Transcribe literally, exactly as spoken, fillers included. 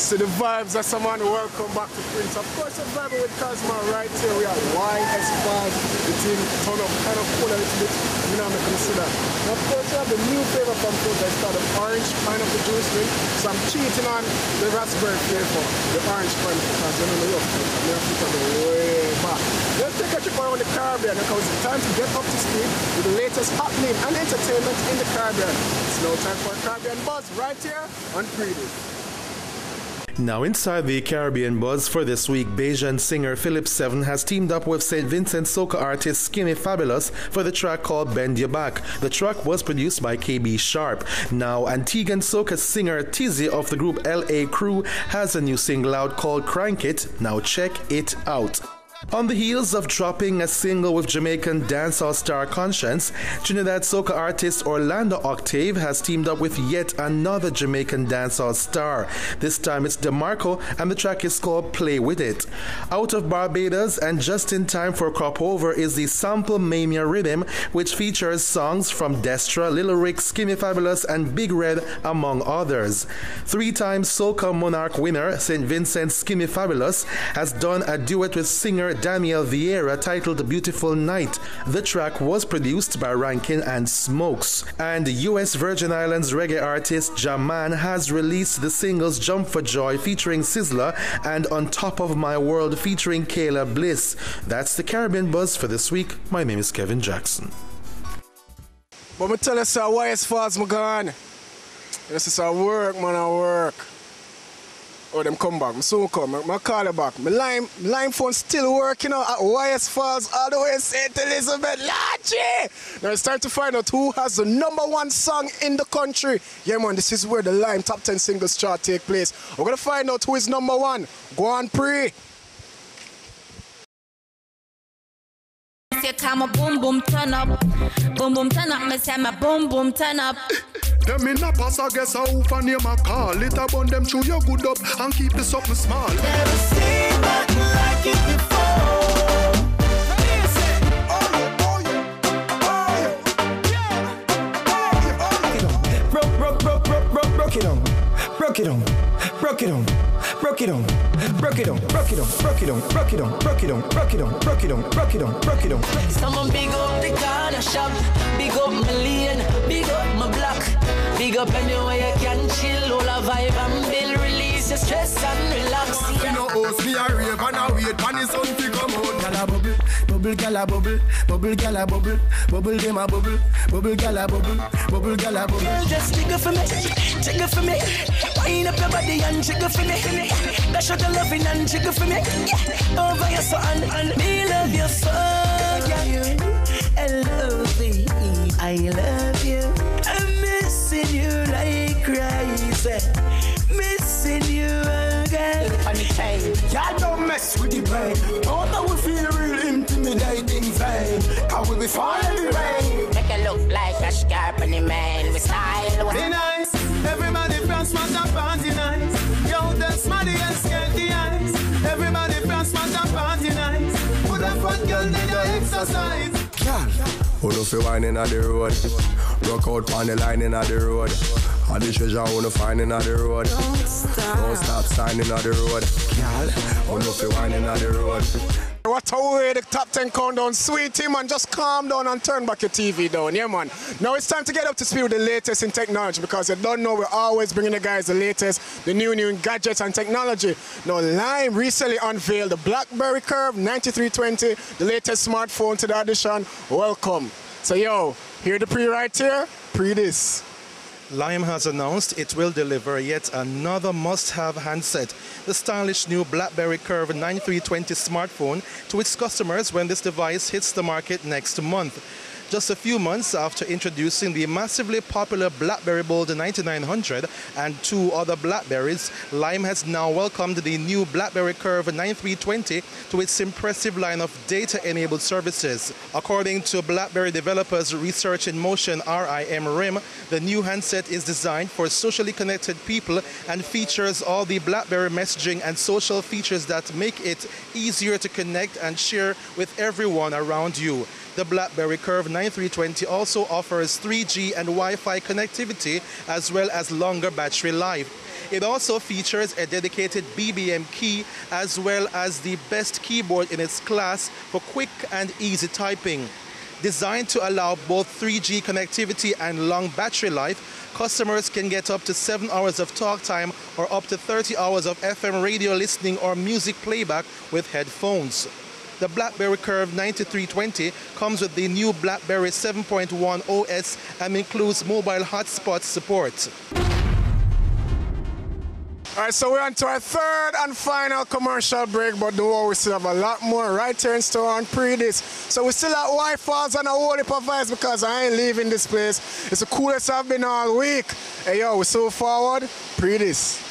So the vibes are someone. Welcome back to Prince. Of course, I'm vibing with Cosmo right here. We are Y S five. The team turned up kind of cool a little bit. You know, I'm going to consider. And of course, we have the new flavor from Pudda. It's called the orange pineapple juice drink. So I'm cheating on the raspberry flavor, the orange pineapple, because I don't know your flavor. I'm going to put it way back. Let's take a trip around the Caribbean because it's time to get up to speed with the latest happening and entertainment in the Caribbean. It's now time for a Caribbean Buzz right here on Pree Dis. Now inside the Caribbean Buzz for this week, Bajan singer Philip Seven has teamed up with Saint Vincent soca artist Skinny Fabulous for the track called Bend Your Back. The track was produced by K B Sharp. Now Antiguan soca singer Tizzy of the group L A Crew has a new single out called Crank It. Now check it out. On the heels of dropping a single with Jamaican dancehall star Conscience, Trinidad soca artist Orlando Octave has teamed up with yet another Jamaican dancehall star. This time it's DeMarco and the track is called Play With It. Out of Barbados and just in time for crop over is the sample Mamia Rhythm, which features songs from Destra, Lil' Rick, Skinny Fabulous and Big Red among others. Three-time soca Monarch winner Saint Vincent Skinny Fabulous has done a duet with singer Damiel Vieira titled Beautiful Night. The track was produced by Rankin and Smokes. And U S Virgin Islands reggae artist Jaman has released the singles Jump for Joy featuring Sizzler and On Top of My World featuring Kayla Bliss. That's the Caribbean Buzz for this week. My name is Kevin Jackson. But me tell you, sir, Y S Falls, my gone. This is our work, man, our work. Oh, them come back. I'm soon come. I call it back. My lime, lime phone still working out at Y S Falls all the way to Saint Elizabeth Lachey. Now it's time to find out who has the number one song in the country. Yeah, man, this is where the Lime Top ten Singles Chart take place. We're going to find out who is number one. Go on, Pree. I'm a boom boom turn up, boom boom turn up. Me say my boom boom turn up. Them in a pass, I guess I who for name a call. It upon them chew your good up and keep the something small. Never seen nothing like it before. Broke, broke, broke, broke, broke, broke it on, broke it on, broke it on. Broke it on, broke it on, broke it on, broke it on, broke it on, broke it on, broke it on, broke it on, broke it on, broke it on. Someone big up the corner shop, big up my lane, big up my block, big up anywhere you can chill, all a vibe and build, release your stress and relax. You know, host me a rave and I wait and it's something come out. Gyal a bubble, bubble, gyal a bubble, bubble, gyal a bubble, bubble, dem a bubble, bubble, gyal a bubble, bubble, gyal a bubble. Girl, just jiggle for me, jiggle for me, wind up your body and jiggle for me. That's what I love in and jiggle for me. Yeah, over your soul and, and me love you so, yeah. You, I love you, I love you. I'm missing you like crazy, missing you again. Y'all don't mess with the brain. Don't know we feel real intimidating vibe. Cause we be falling in the rain. Make it look like a scarp on the man. We style. Be nice. Everybody dance, man, that party nice. Yo, that's money and scared the eyes. Everybody dance, man, that party nice. Put a fat girl in the exercise. Who love you wine inna the road? Rock out on the line inna the road. All the treasure who no find inna the road. Don't stop, don't stop signing on the road. Who love you wine inna the road? What a way the top ten countdown, sweetie, man. Just calm down and turn back your T V down, yeah, man. Now it's time to get up to speed with the latest in technology because you don't know, we're always bringing the guys the latest, the new, new gadgets and technology. Now, Lime recently unveiled the BlackBerry Curve ninety-three twenty, the latest smartphone to the audition. Welcome. So, yo, hear the Pree right here, Pree Dis. Lime has announced it will deliver yet another must-have handset, the stylish new BlackBerry Curve ninety-three twenty smartphone, to its customers when this device hits the market next month. Just a few months after introducing the massively popular BlackBerry Bold ninety-nine hundred and two other BlackBerries, Lime has now welcomed the new BlackBerry Curve ninety-three twenty to its impressive line of data-enabled services. According to BlackBerry Developers Research in Motion, R I M R I M, the new handset is designed for socially connected people and features all the BlackBerry messaging and social features that make it easier to connect and share with everyone around you. The BlackBerry Curve ninety-three twenty also offers three G and Wi-Fi connectivity as well as longer battery life. It also features a dedicated B B M key as well as the best keyboard in its class for quick and easy typing. Designed to allow both three G connectivity and long battery life, customers can get up to seven hours of talk time or up to thirty hours of F M radio listening or music playback with headphones. The BlackBerry Curve ninety-three twenty comes with the new BlackBerry seven point one O S and includes mobile hotspot support. All right, so we're on to our third and final commercial break, but don't worry, we still have a lot more right here in store on Pree Dis. So we still at Y S Falls and a whole heap of vibes because I ain't leaving this place. It's the coolest I've been all week. Hey, yo, we so forward, Pree Dis.